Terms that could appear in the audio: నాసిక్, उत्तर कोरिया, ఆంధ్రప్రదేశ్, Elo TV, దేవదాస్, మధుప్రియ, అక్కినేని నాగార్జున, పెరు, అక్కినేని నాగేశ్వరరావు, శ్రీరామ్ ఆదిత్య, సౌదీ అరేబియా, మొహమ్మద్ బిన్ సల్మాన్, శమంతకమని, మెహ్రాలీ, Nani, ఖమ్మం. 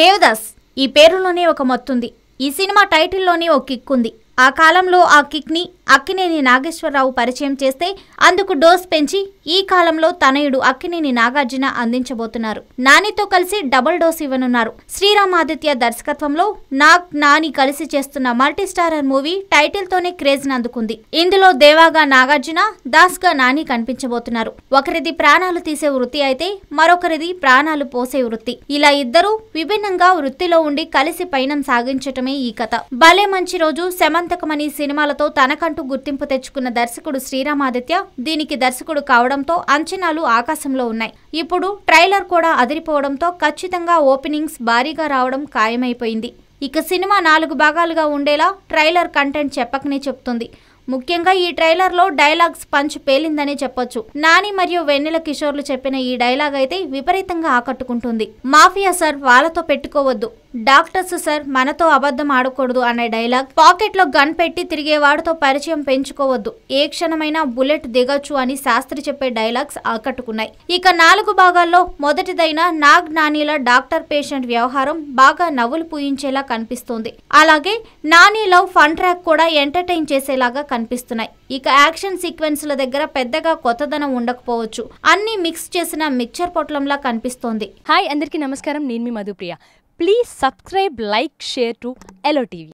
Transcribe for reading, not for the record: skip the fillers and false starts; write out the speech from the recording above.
దేవదాస్ ఈ పేరులోనే ఒక మత్తుంది ఈ సినిమా టైటిల్లోనే ఒక కిక్ ఉంది ఆ కాలంలో ఆ కిక్ని అక్కినేని నాగేశ్వరరావు పరిచయం చేస్తే అందుకు డోస్ పెంచి ఈ కాలంలో తనయుడు అక్కినేని నాగార్జున అందించబోతున్నారు నానితో కలిసి డబుల్ డోస్ ఇవ్వనున్నారు శ్రీరామ్ ఆదిత్య దర్శకత్వంలో నాగ్ నాని కలిసి చేస్తున్న మల్టీ స్టారర్ మూవీ టైటిల్ తోనే క్రేజ్ నందుకుంది ఇందులో దేవాగా నాగార్జున దాస్గా నాని కనిపించబోతున్నారు ఒకరిది ప్రాణాలు తీసే వృత్తి అయితే మరొకరిది ప్రాణాలు పోసే వృత్తి ఇలా ఇద్దరు విభిన్నంగా వృత్తిలో ఉండి కలిసి పయనం సాగించటమే ఈ కథ భలే మంచి రోజు శమంతకమని సినిమాలతో తనకంటూ గుర్తింపు తెచ్చుకున్న దర్శకుడు శ్రీరామ్ ఆదిత్య దీనికి దర్శకుడు కావడంతో అంచనాలు ఆకాశంలో ఉన్నాయి ఇప్పుడు ట్రైలర్ కూడా అదిరిపోవడంతో ఖచ్చితంగా ఓపెనింగ్స్ భారీగా రావడం ఖాయమైపోయింది ఇక సినిమా 4 భాగాలుగా ఉండేలా ట్రైలర్ కంటెంట్ చెప్పకనే చెప్తుంది ముఖ్యంగా ఈ ట్రైలర్ లో డైలాగ్స్ పంచ్ పేలిందనే చెప్పొచ్చు నాని మరియు వెన్నెల కిషోర్లు చెప్పిన ఈ డైలాగ్ అయితే విపరీతంగా ఆకట్టుకుంటుంది మాఫియా సర్ వాళ్ళతో పెట్టుకోవద్దు డాక్టర్స్ సర్ మనతో అబద్ధం ఆడకూడదు అనే డైలాగ్ పాకెట్ లో గన్ పెట్టి తిరిగేవాడితో పరిచయం పెంచుకోవద్దు ఏ క్షణమైనా బుల్లెట్ దిగొచ్చు అని శాస్త్రి చెప్పే డైలాగ్స్ ఆకట్టుకున్నాయి ఇక 4 భాగాల్లో మొదటిదైన నాగ్ నానిల డాక్టర్ పేషెంట్ వ్యవహారం బాగా నవ్వులు పూయించేలా కనిపిస్తుంది అలాగే నాని లవ్ ఫన్ ట్రాక్ కూడా ఎంటర్టైన్ చేసేలాగా కనిపిస్తున్నాయి ఇక యాక్షన్ సీక్వెన్స్ల దగ్గర పెద్దగా కొత్తదనం ఉండకపోవచ్చు అన్ని మిక్స్ చేసిన మిక్చర్ పొట్లంలా కనిపిస్తోంది హాయ్ అందరికీ నమస్కారం నేను మీ మధుప్రియ Please subscribe, like, share to Elo TV.